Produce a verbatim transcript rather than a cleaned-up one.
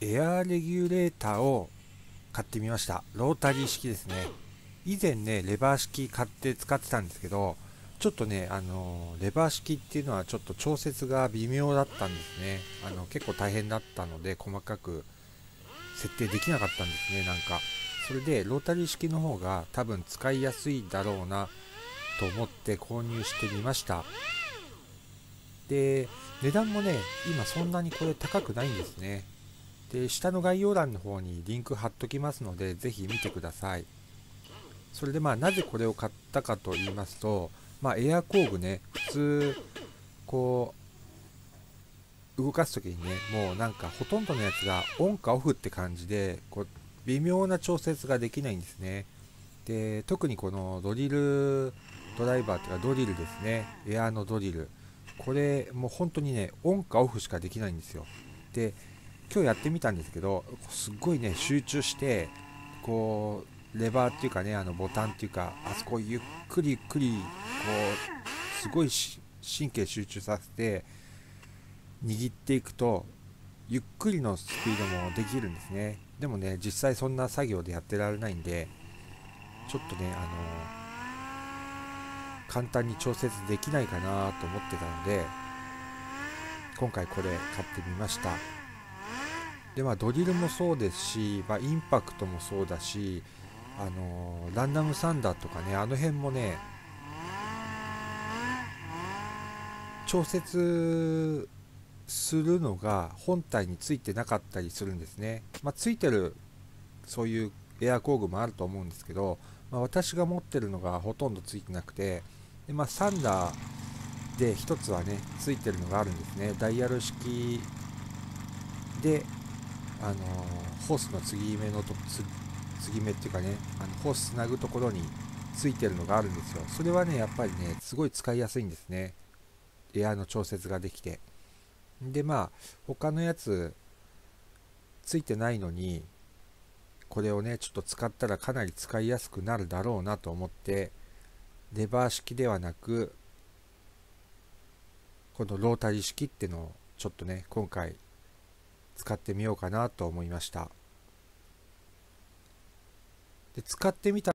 エアーレギュレーターを買ってみました。ロータリー式ですね。以前ね、レバー式買って使ってたんですけど、ちょっとね、あの、レバー式っていうのはちょっと調節が微妙だったんですね。あの、結構大変だったので、細かく設定できなかったんですね、なんか。それで、ロータリー式の方が多分使いやすいだろうな、と思って購入してみました。で、値段もね、今そんなにこれ高くないんですね。で、下の概要欄の方にリンク貼っときますので、ぜひ見てください。それでまあ、なぜこれを買ったかと言いますと、まあ、エア工具ね、普通、こう、動かすときにね、もうなんかほとんどのやつがオンかオフって感じで、こう、微妙な調節ができないんですね。で、特にこのドリルドライバーっていうかドリルですね。エアのドリル。これ、もう本当にね、オンかオフしかできないんですよ。で、今日やってみたんですけど、すっごいね、集中して、こう、レバーっていうかね、あのボタンっていうか、あそこゆっくりゆっくり、こう、すごい神経集中させて、握っていくと、ゆっくりのスピードもできるんですね。でもね、実際そんな作業でやってられないんで、ちょっとね、あのー、簡単に調節できないかなと思ってたので、今回これ買ってみました。で、まあドリルもそうですし、まあインパクトもそうだし、あのー、ランダムサンダーとかね、あの辺もね、調節するのが本体についてなかったりするんですね。まあ、ついてるそういうエア工具もあると思うんですけど、まあ、私が持ってるのがほとんどついてなくて、で、まあ、サンダーで一つはね、ついてるのがあるんですね。ダイヤル式で、あのー、ホースの継ぎ目のとこ、継ぎ目っていうかね、あのホースつなぐところについてるのがあるんですよ。それはね、やっぱりね、すごい使いやすいんですね。エアの調節ができて。で、まあ、他のやつ、ついてないのに、これをね、ちょっと使ったらかなり使いやすくなるだろうなと思って、レバー式ではなく、このロータリー式ってのを、ちょっとね、今回、使ってみようかなと思いました。で、使ってみた